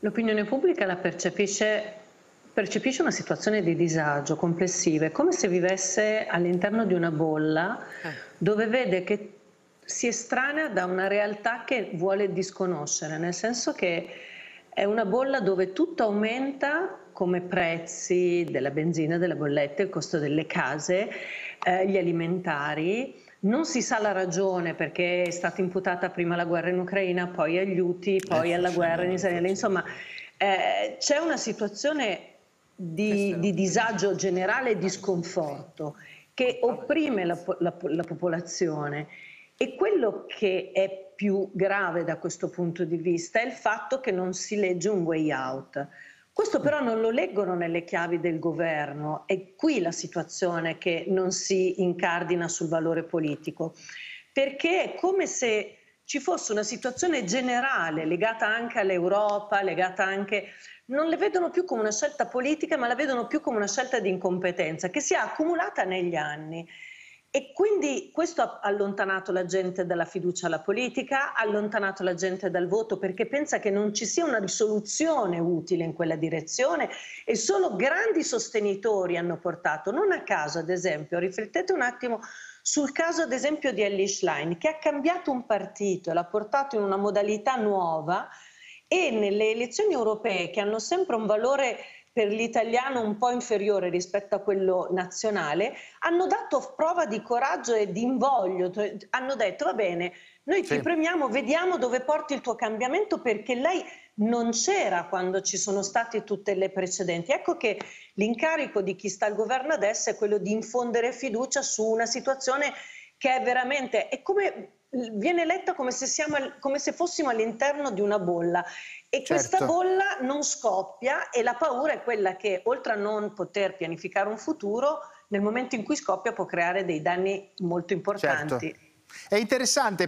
L'opinione pubblica la percepisce una situazione di disagio complessiva, è come se vivesse all'interno di una bolla dove vede che si estranea da una realtà che vuole disconoscere, nel senso che è una bolla dove tutto aumenta, come prezzi della benzina, della bolletta, il costo delle case, gli alimentari. Non si sa la ragione, perché è stata imputata prima alla guerra in Ucraina, poi agli Houthi, poi alla guerra in Israele. Insomma, c'è una situazione di disagio generale e di sconforto che opprime la popolazione. E quello che è più grave da questo punto di vista è il fatto che non si legge un way out. Questo però non lo leggono nelle chiavi del governo, è qui la situazione che non si incardina sul valore politico, perché è come se ci fosse una situazione generale legata anche all'Europa, legata anche... non le vedono più come una scelta politica, ma la vedono più come una scelta di incompetenza che si è accumulata negli anni. E quindi questo ha allontanato la gente dalla fiducia alla politica, ha allontanato la gente dal voto, perché pensa che non ci sia una risoluzione utile in quella direzione, e solo grandi sostenitori hanno portato. Non a caso, ad esempio, riflettete un attimo sul caso ad esempio di Elly Schlein, che ha cambiato un partito e l'ha portato in una modalità nuova, e nelle elezioni europee, che hanno sempre un valore per l'italiano un po' inferiore rispetto a quello nazionale, hanno dato prova di coraggio e di invoglio, hanno detto va bene, noi ti premiamo, vediamo dove porti il tuo cambiamento, perché lei non c'era quando ci sono state tutte le precedenti. Ecco che l'incarico di chi sta al governo adesso è quello di infondere fiducia su una situazione che è veramente... è come... viene letta come se fossimo all'interno di una bolla, e questa bolla non scoppia, e la paura è quella che, oltre a non poter pianificare un futuro, nel momento in cui scoppia può creare dei danni molto importanti. È interessante.